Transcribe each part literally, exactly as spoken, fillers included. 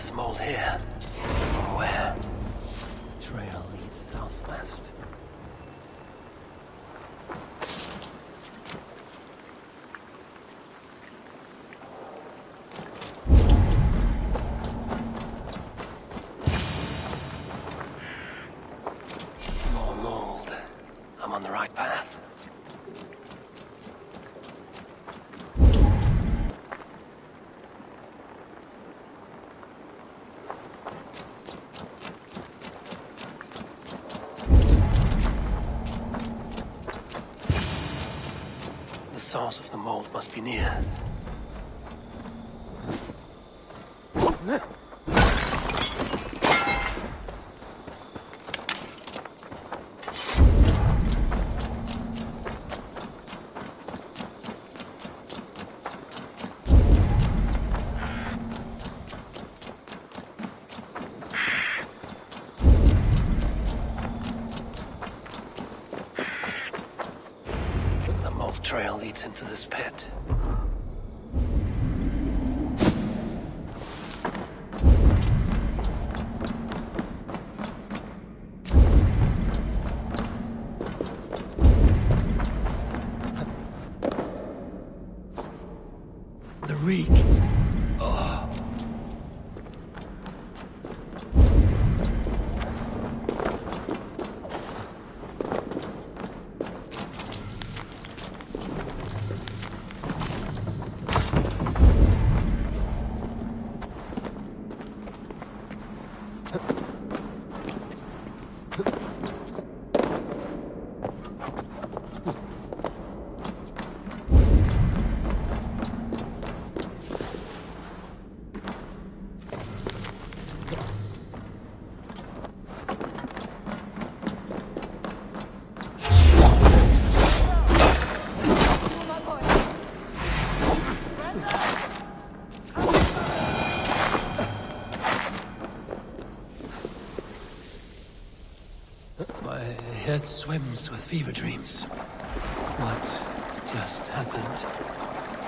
There's mold here. From where? Trail leads southwest. The source of the mold must be near. Trail leads into this pit. The reek. Oh. My head swims with fever dreams. What just happened?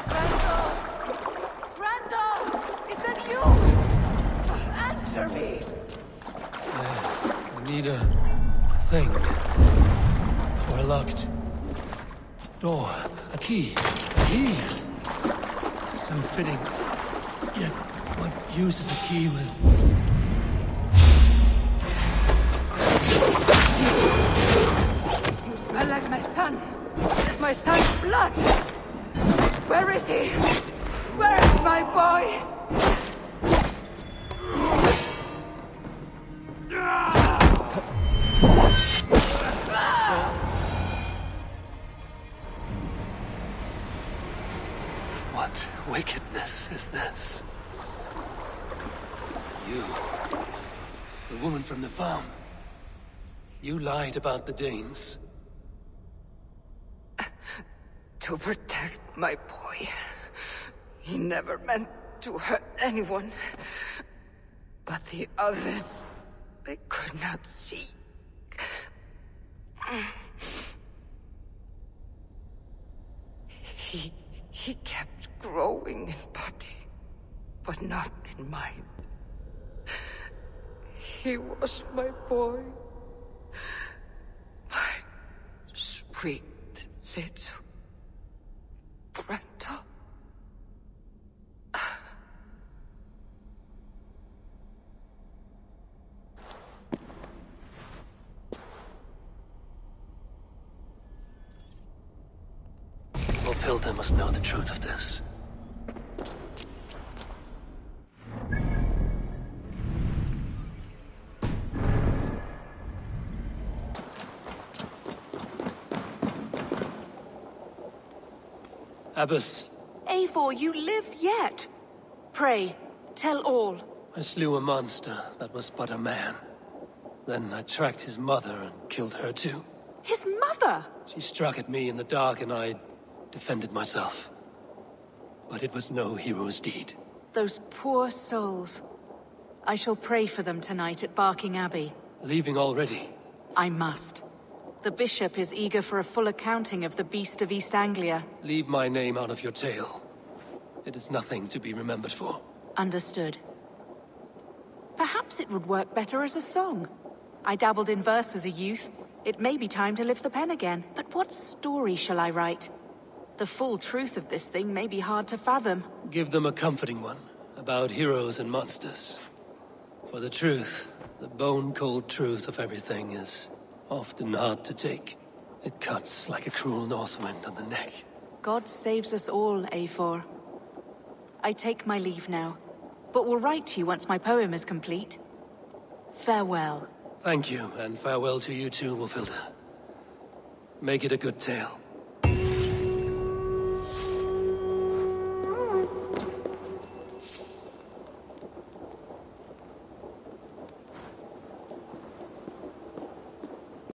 Grendel! Grendel! Is that you? Answer me! I, I need a thing. For a locked door. A key. A key! So fitting. Yet, what use is a key with... I like my son. My son's blood. Where is he? Where is my boy? What wickedness is this? You, the woman from the farm. You lied about the Danes. To protect my boy. He never meant to hurt anyone. But the others, they could not see. He, he kept growing in body, but not in mind. He was my boy. My sweet little Grendel. Wulfilda must know the truth of this. Abbas. Eivor, you live yet. Pray, tell all. I slew a monster that was but a man. Then I tracked his mother and killed her too. His mother? She struck at me in the dark and I defended myself. But it was no hero's deed. Those poor souls. I shall pray for them tonight at Barking Abbey. Leaving already? I must. The bishop is eager for a full accounting of the Beast of East Anglia. Leave my name out of your tale. It is nothing to be remembered for. Understood. Perhaps it would work better as a song. I dabbled in verse as a youth. It may be time to lift the pen again. But what story shall I write? The full truth of this thing may be hard to fathom. Give them a comforting one, about heroes and monsters. For the truth, the bone-cold truth of everything is often hard to take. It cuts like a cruel northwind on the neck. God saves us all, Eivor. I take my leave now, but will write to you once my poem is complete. Farewell. Thank you, and farewell to you too, Wulfilda. Make it a good tale.